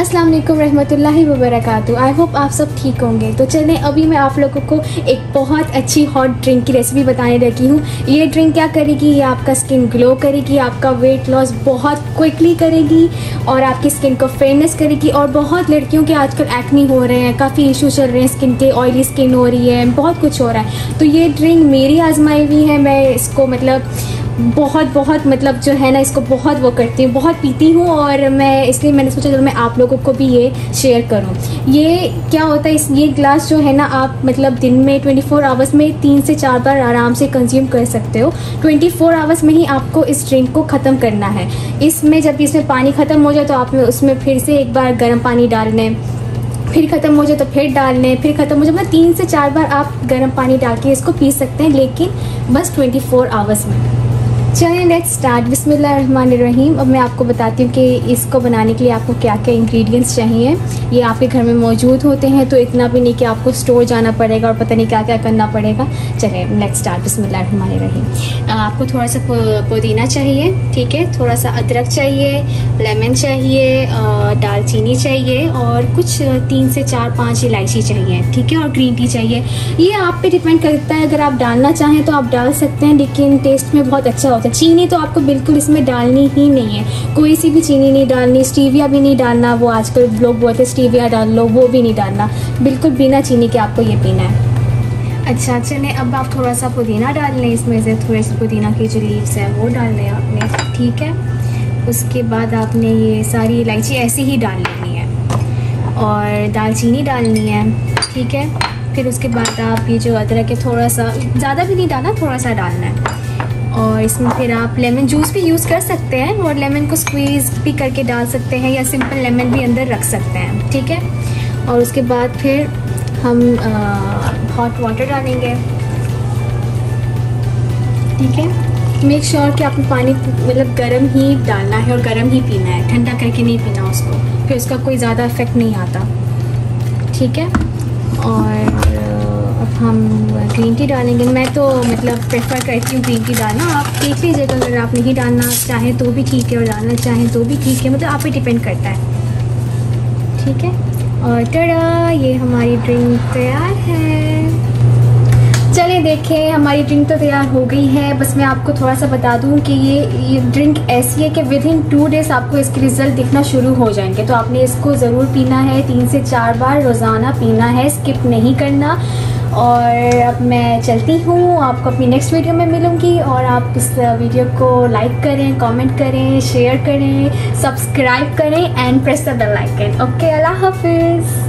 अस्सलामुअलैकुम रहमतुल्लाहि वबरकातुहू। I hope आप सब ठीक होंगे। तो चलें, अभी मैं आप लोगों को एक बहुत अच्छी हॉट ड्रिंक की रेसिपी बताने लगी हूँ। ये ड्रिंक क्या करेगी, ये आपका स्किन ग्लो करेगी, आपका वेट लॉस बहुत क्विकली करेगी और आपकी स्किन को फेयरनेस करेगी। और बहुत लड़कियों के आजकल एक्ने हो रहे हैं, काफ़ी इशू चल रहे हैं स्किन के, ऑयली स्किन हो रही है, बहुत कुछ हो रहा है। तो ये ड्रिंक मेरी आजमाई हुई है, मैं इसको मतलब बहुत मतलब जो है ना, इसको बहुत वो करती हूँ, बहुत पीती हूँ। और मैं इसलिए मैंने सोचा चलो मैं आप लोगों को भी ये शेयर करूँ। ये क्या होता है, इस ये ग्लास जो है ना, आप मतलब दिन में 24 आवर्स में 3 से 4 बार आराम से कंज्यूम कर सकते हो। 24 आवर्स में ही आपको इस ड्रिंक को ख़त्म करना है। इसमें जब इसमें पानी ख़त्म हो जाए तो आप उसमें फिर से एक बार गर्म पानी डालने, फिर ख़त्म हो जाए तो फिर डालने, फिर ख़त्म हो जाए, मतलब 3 से 4 बार आप गर्म पानी डाल के इसको पी सकते हैं, लेकिन बस 24 आवर्स में। चलिए लेट्स स्टार्ट। बिस्मिल्लाहिर्रहमानिर्रहीम। अब मैं आपको बताती हूँ कि इसको बनाने के लिए आपको क्या क्या इंग्रेडिएंट्स चाहिए। ये आपके घर में मौजूद होते हैं, तो इतना भी नहीं कि आपको स्टोर जाना पड़ेगा और पता नहीं क्या क्या करना पड़ेगा। चलिए लेट्स स्टार्ट। बिस्मिल्लाहिर्रहमानिर्रहीम। आपको थोड़ा सा पुदीना चाहिए, ठीक है, थोड़ा सा अदरक चाहिए, लेमन चाहिए, दालचीनी चाहिए और कुछ 3 से 4-5 इलायची चाहिए, ठीक है, और ग्रीन टी चाहिए। ये आप पे डिपेंड करता है, अगर आप डालना चाहें तो आप डाल सकते हैं, लेकिन टेस्ट में बहुत अच्छा होता है। चीनी तो आपको बिल्कुल इसमें डालनी ही नहीं है, कोई सी भी चीनी नहीं डालनी, स्टीविया भी नहीं डालना। वो आजकल लोग बोलते हैं स्टीविया डाल लो, वो भी नहीं डालना, बिल्कुल बिना चीनी के आपको ये पीना है। अच्छा, चलिए अब आप थोड़ा सा पुदीना डाल लें इसमें से, थोड़े से पुदीना की जो लीव्स हैं वो डाल लें आपने, ठीक है। उसके बाद आपने ये सारी इलायची ऐसे ही डाल लेनी है और दालचीनी डालनी है, ठीक है। फिर उसके बाद आप ये जो अदरक है, थोड़ा सा, ज़्यादा भी नहीं डालना, थोड़ा सा डालना है। और इसमें फिर आप लेमन जूस भी यूज़ कर सकते हैं और लेमन को स्क्वीज़ भी करके डाल सकते हैं या सिंपल लेमन भी अंदर रख सकते हैं, ठीक है। और उसके बाद फिर हम हॉट वाटर डालेंगे, ठीक है। मेक श्योर कि आपको पानी मतलब गर्म ही डालना है और गर्म ही पीना है, ठंडा करके नहीं पीना उसको, फिर उसका कोई ज़्यादा इफ़ेक्ट नहीं आता, ठीक है। और हम ग्रीन टी डालेंगे। मैं तो मतलब प्रेफर करती हूँ ग्रीन टी डालना, आप देख लीजिएगा। अगर आप नहीं डालना चाहें तो भी ठीक है और डालना चाहें तो भी ठीक है, मतलब आप पे डिपेंड करता है, ठीक है। और टड़ा, ये हमारी ड्रिंक तैयार है। चलिए देखें, हमारी ड्रिंक तो तैयार हो गई है। बस मैं आपको थोड़ा सा बता दूं कि ये ड्रिंक ऐसी है कि विदिन 2 डेज़ आपको इसके रिज़ल्ट दिखना शुरू हो जाएंगे। तो आपने इसको ज़रूर पीना है, 3 से 4 बार रोज़ाना पीना है, स्किप नहीं करना। और अब मैं चलती हूँ, आपको अपनी नेक्स्ट वीडियो में मिलूँगी। और आप इस वीडियो को लाइक करें, कमेंट करें, शेयर करें, सब्सक्राइब करें and press the bell icon. Okay, अल्लाह हाफिज़।